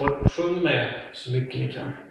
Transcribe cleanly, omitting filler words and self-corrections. bort från mig så mycket ni kan.